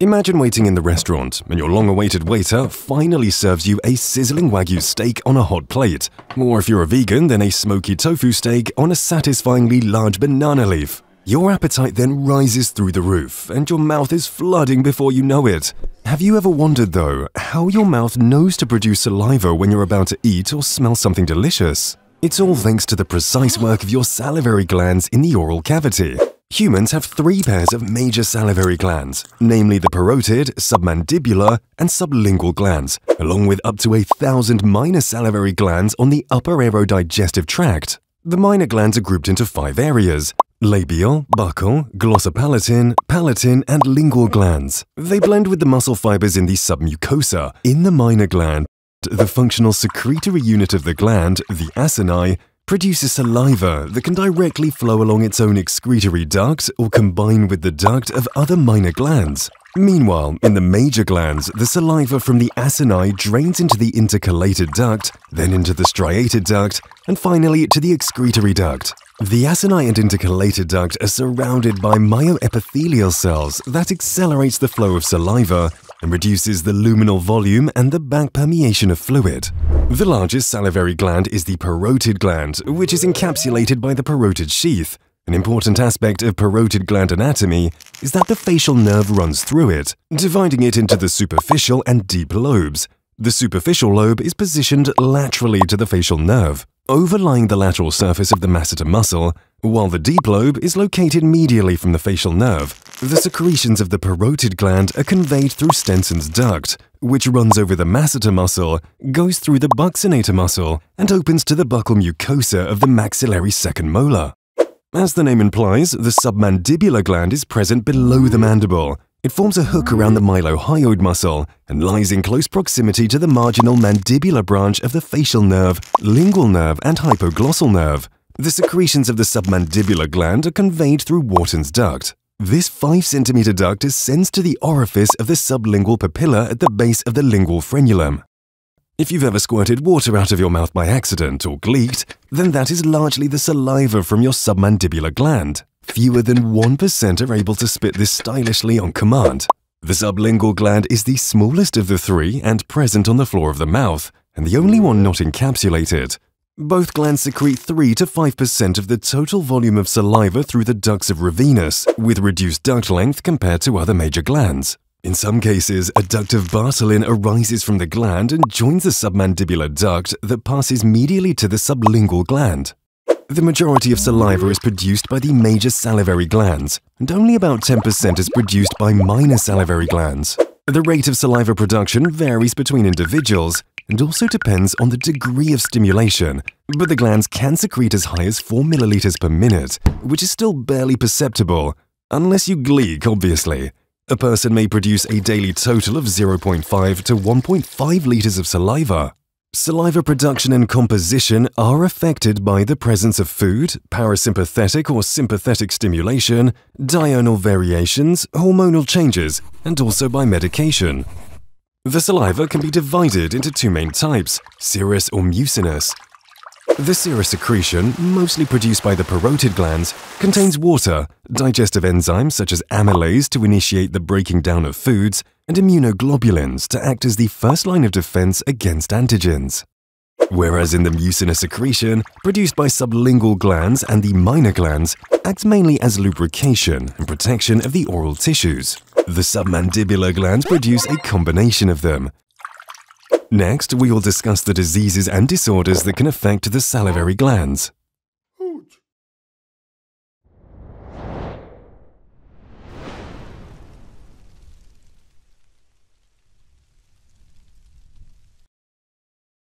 Imagine waiting in the restaurant and your long-awaited waiter finally serves you a sizzling Wagyu steak on a hot plate. Or if you're a vegan, then a smoky tofu steak on a satisfyingly large banana leaf. Your appetite then rises through the roof and your mouth is flooding before you know it. Have you ever wondered, though, how your mouth knows to produce saliva when you're about to eat or smell something delicious? It's all thanks to the precise work of your salivary glands in the oral cavity. Humans have three pairs of major salivary glands, namely the parotid, submandibular, and sublingual glands, along with up to 1,000 minor salivary glands on the upper aerodigestive tract. The minor glands are grouped into five areas: labial, buccal, glossopalatin, palatin, and lingual glands. They blend with the muscle fibers in the submucosa. In the minor gland, the functional secretory unit of the gland, the acini, produces saliva that can directly flow along its own excretory duct or combine with the duct of other minor glands. Meanwhile, in the major glands, the saliva from the acini drains into the intercalated duct, then into the striated duct, and finally to the excretory duct. The acini and intercalated duct are surrounded by myoepithelial cells that accelerates the flow of saliva and reduces the luminal volume and the back permeation of fluid. The largest salivary gland is the parotid gland, which is encapsulated by the parotid sheath. An important aspect of parotid gland anatomy is that the facial nerve runs through it, dividing it into the superficial and deep lobes. The superficial lobe is positioned laterally to the facial nerve, overlying the lateral surface of the masseter muscle, while the deep lobe is located medially from the facial nerve. The secretions of the parotid gland are conveyed through Stenson's duct, which runs over the masseter muscle, goes through the buccinator muscle, and opens to the buccal mucosa of the maxillary second molar. As the name implies, the submandibular gland is present below the mandible. It forms a hook around the mylohyoid muscle and lies in close proximity to the marginal mandibular branch of the facial nerve, lingual nerve, and hypoglossal nerve. The secretions of the submandibular gland are conveyed through Wharton's duct. This 5 cm duct ascends to the orifice of the sublingual papilla at the base of the lingual frenulum. If you've ever squirted water out of your mouth by accident or gleeked, then that is largely the saliva from your submandibular gland. Fewer than 1% are able to spit this stylishly on command. The sublingual gland is the smallest of the three and present on the floor of the mouth, and the only one not encapsulated. Both glands secrete 3 to 5% of the total volume of saliva through the ducts of Rivinus, with reduced duct length compared to other major glands. In some cases, a duct of Bartholin arises from the gland and joins the submandibular duct that passes medially to the sublingual gland. The majority of saliva is produced by the major salivary glands, and only about 10% is produced by minor salivary glands. The rate of saliva production varies between individuals and also depends on the degree of stimulation, but the glands can secrete as high as 4 milliliters per minute, which is still barely perceptible, unless you gleek, obviously. A person may produce a daily total of 0.5 to 1.5 liters of saliva. Saliva production and composition are affected by the presence of food, parasympathetic or sympathetic stimulation, diurnal variations, hormonal changes, and also by medication. The saliva can be divided into two main types, serous or mucinous. The serous secretion, mostly produced by the parotid glands, contains water, digestive enzymes such as amylase to initiate the breaking down of foods, and immunoglobulins to act as the first line of defense against antigens. Whereas in the mucinous secretion, produced by sublingual glands and the minor glands, acts mainly as lubrication and protection of the oral tissues. The submandibular glands produce a combination of them. Next, we will discuss the diseases and disorders that can affect the salivary glands.